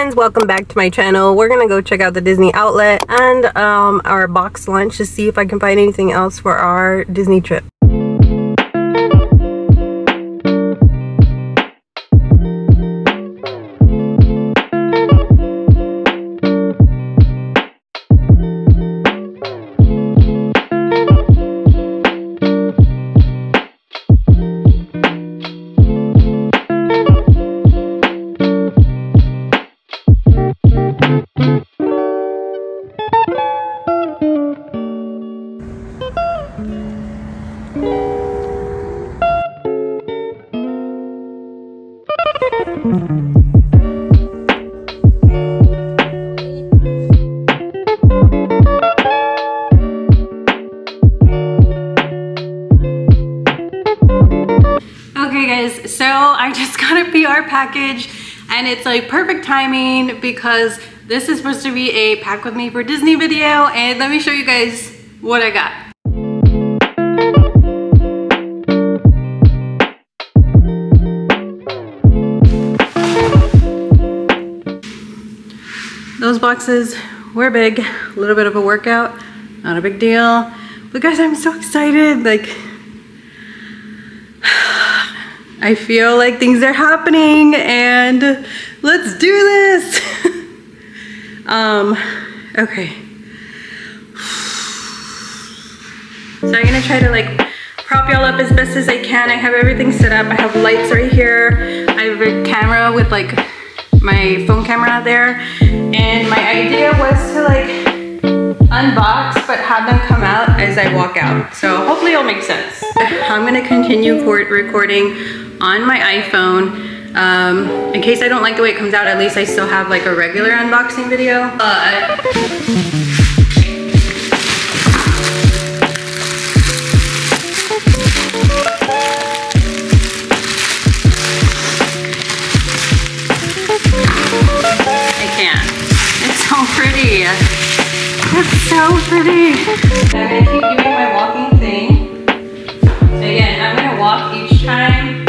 friends, welcome back to my channel. We're gonna go check out the Disney outlet and our box lunch to see if I can find anything else for our Disney trip. Package, and it's like perfect timing because this is supposed to be a pack with me for Disney video, and let me show you guys what I got. Those boxes were big, a little bit of a workout, not a big deal, but guys, I'm so excited. Like, I feel like things are happening and let's do this. Okay. So I'm gonna try to like prop y'all up as best as I can. I have everything set up. I have lights right here. I have a camera with like my phone camera there. And my idea was to like unbox but have them come out as I walk out. So hopefully it'll make sense. I'm gonna continue recording on my iPhone. In case I don't like the way it comes out, at least I still have like a regular unboxing video. I can't. It's so pretty. It's so pretty. I'm gonna keep doing my walking thing. So again, I'm gonna walk each time.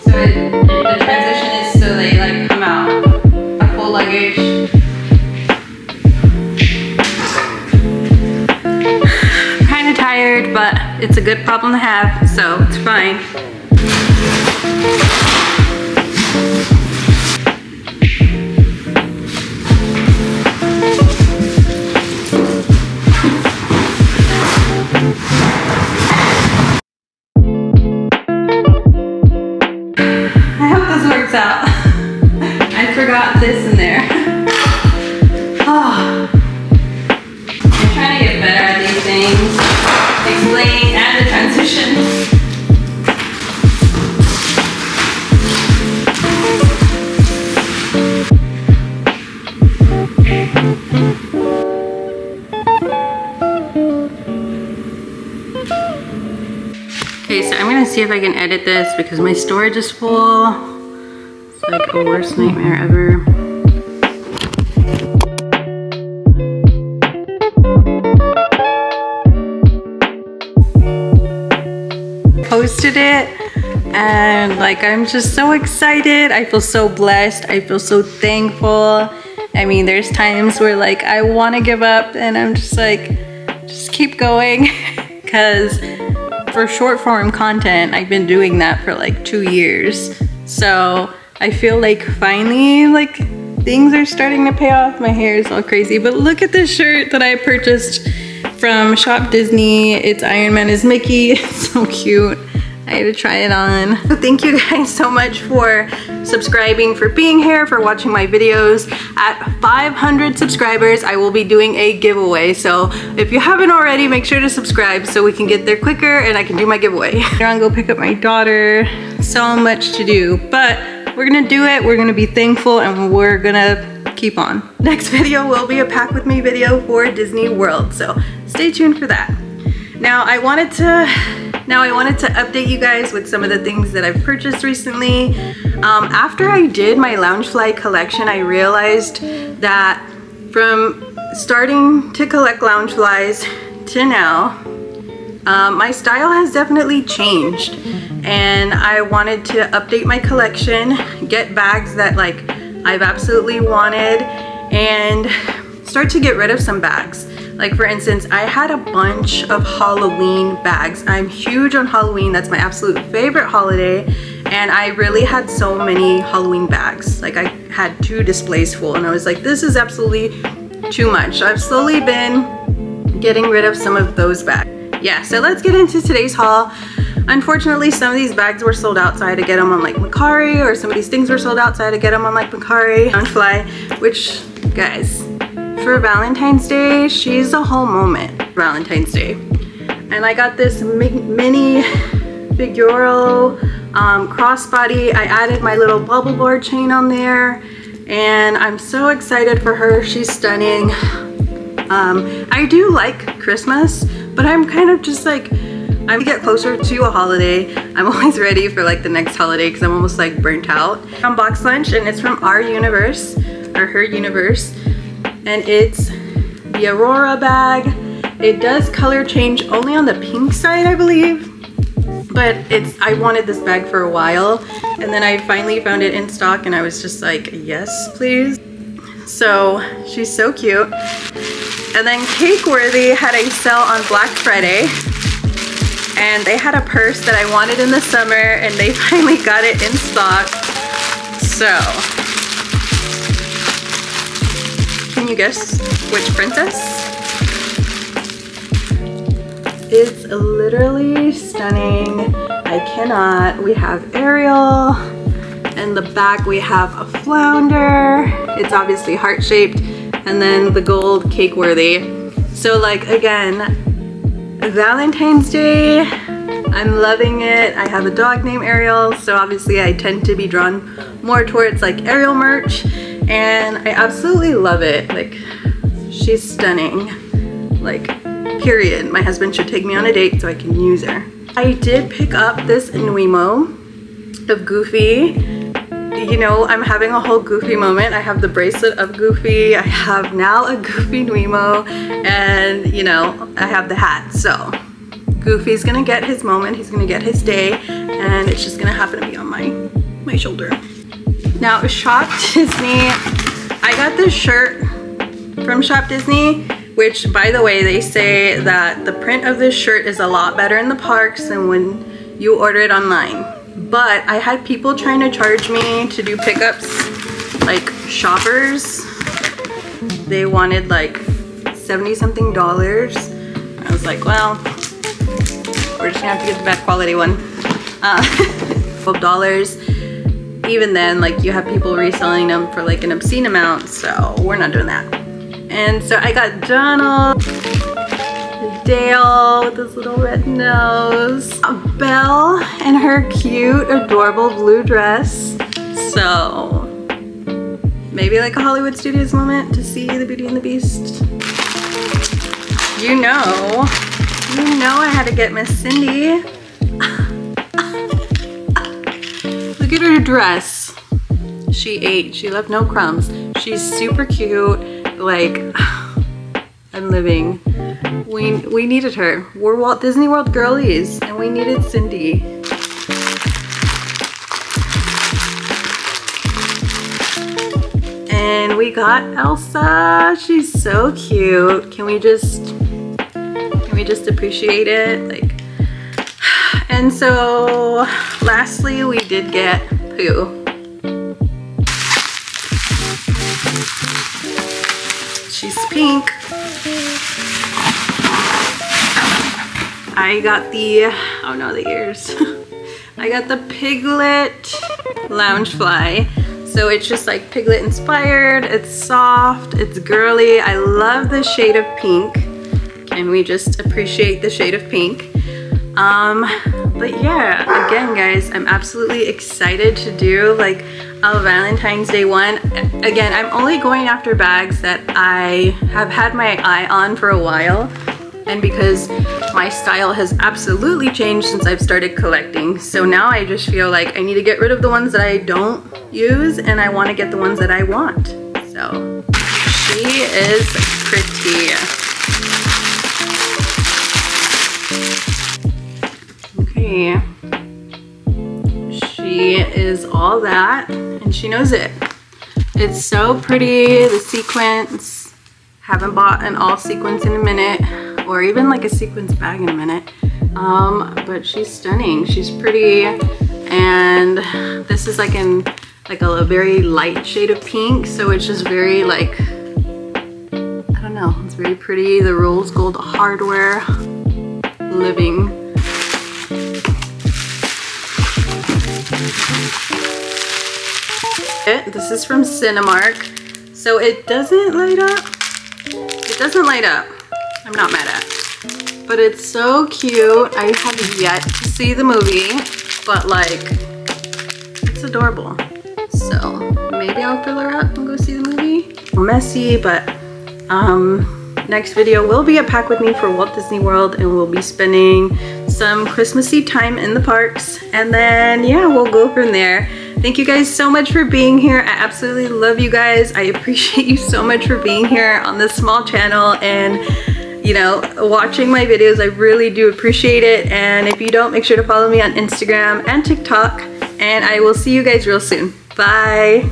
So the transition is so they like come out, a full luggage. I'm kind of tired, but it's a good problem to have, so it's fine. See if I can edit this because my storage is full. It's like a worst nightmare ever. Posted it and like I'm just so excited. I feel so blessed. I feel so thankful. I mean, there's times where like I want to give up and I'm just like, just keep going, because for short form content, I've been doing that for like 2 years. So I feel like finally like things are starting to pay off. My hair is all crazy, but look at this shirt that I purchased from Shop Disney. It's Iron Man is Mickey. It's so cute. I had to try it on. So thank you guys so much for subscribing, for being here, for watching my videos. At 500 subscribers, I will be doing a giveaway. So if you haven't already, make sure to subscribe so we can get there quicker and I can do my giveaway. Later on, go pick up my daughter. So much to do, but we're gonna do it. We're gonna be thankful and we're gonna keep on. Next video will be a pack with me video for Disney World. So stay tuned for that. Now I wanted to update you guys with some of the things that I've purchased recently. After I did my Loungefly collection, I realized that from starting to collect Loungeflies to now, my style has definitely changed. And I wanted to update my collection, get bags that like I've absolutely wanted, and start to get rid of some bags. Like for instance, I had a bunch of Halloween bags. I'm huge on Halloween. That's my absolute favorite holiday. And I really had so many Halloween bags. Like I had 2 displays full and I was like, this is absolutely too much. I've slowly been getting rid of some of those bags. Yeah, so let's get into today's haul. Unfortunately, some of these bags were sold out, so I had to get them on like Macari, or some of these things were sold out, so I had to get them on like Macari, Loungefly, which, guys, for Valentine's Day, she's a whole moment. Valentine's Day. And I got this mini figural crossbody. I added my little bubble board chain on there, and I'm so excited for her. She's stunning. I do like Christmas, but I'm kind of just like, I'm gonna get closer to a holiday. I'm always ready for like the next holiday because I'm almost like burnt out. From Box Lunch, and it's from Our Universe, or Her Universe. And it's the Aurora bag. It does color change only on the pink side, I believe. But it's, I wanted this bag for a while, and then I finally found it in stock and I was just like, yes, please. So she's so cute. And then Cakeworthy had a sale on Black Friday, and they had a purse that I wanted in the summer, and they finally got it in stock. So, can you guess which princess? It's literally stunning. I cannot. We have Ariel. In the back we have a flounder. It's obviously heart-shaped. And then the gold Cakeworthy. So like, again, Valentine's Day, I'm loving it. I have a dog named Ariel, so obviously I tend to be drawn more towards like Ariel merch. And I absolutely love it. Like, she's stunning. Like, period. My husband should take me on a date so I can use her. I did pick up this Nuimo of Goofy. You know, I'm having a whole Goofy moment. I have the bracelet of Goofy. I have now a Goofy Nuimo, and you know, I have the hat. So Goofy's gonna get his moment. He's gonna get his day, and it's just gonna happen to be on my shoulder. Now, Shop Disney. I got this shirt from Shop Disney, which, by the way, they say that the print of this shirt is a lot better in the parks than when you order it online. But I had people trying to charge me to do pickups, like shoppers. They wanted like 70 something dollars. I was like, well, we're just gonna have to get the bad quality one. $12. Even then, like, you have people reselling them for like an obscene amount, so we're not doing that. And so I got Donald, Dale with his little red nose, Belle and her cute, adorable blue dress. So maybe like a Hollywood Studios moment to see the Beauty and the Beast. You know I had to get Miss Cindy. Look at her dress. She ate, she left no crumbs. She's super cute. Like, I'm living. We needed her. We're Walt Disney World girlies, and we needed Cindy. And we got Elsa. She's so cute. Can we just appreciate it? Like, and so lastly, we did get Pooh. She's pink. I got the, oh no, the ears. I got the Piglet Loungefly. So it's just like Piglet inspired. It's soft, it's girly. I love the shade of pink. Can we just appreciate the shade of pink? But yeah, again, guys, I'm absolutely excited to do like a Valentine's Day one. Again, I'm only going after bags that I have had my eye on for a while. And because my style has absolutely changed since I've started collecting. So now I just feel like I need to get rid of the ones that I don't use, and I want to get the ones that I want. So she is pretty. Okay. She is all that, and she knows it. It's so pretty, the sequins. Haven't bought an all sequins in a minute, or even like a sequins bag in a minute. But she's stunning, she's pretty, and this is like in like a very light shade of pink, so it's just very like, I don't know, it's very pretty. The rose gold hardware, living. This is from Cinemark, so it doesn't light up. It doesn't light up. I'm not mad at it. But it's so cute. I have yet to see the movie, but like, it's adorable. So maybe I'll fill her up and go see the movie. Messy, but next video will be a pack with me for Walt Disney World, and we'll be spending some Christmassy time in the parks, and then yeah, we'll go from there. Thank you guys so much for being here. I absolutely love you guys. I appreciate you so much for being here on this small channel and, you know, watching my videos. I really do appreciate it. And if you don't, make sure to follow me on Instagram and TikTok, and I will see you guys real soon. Bye.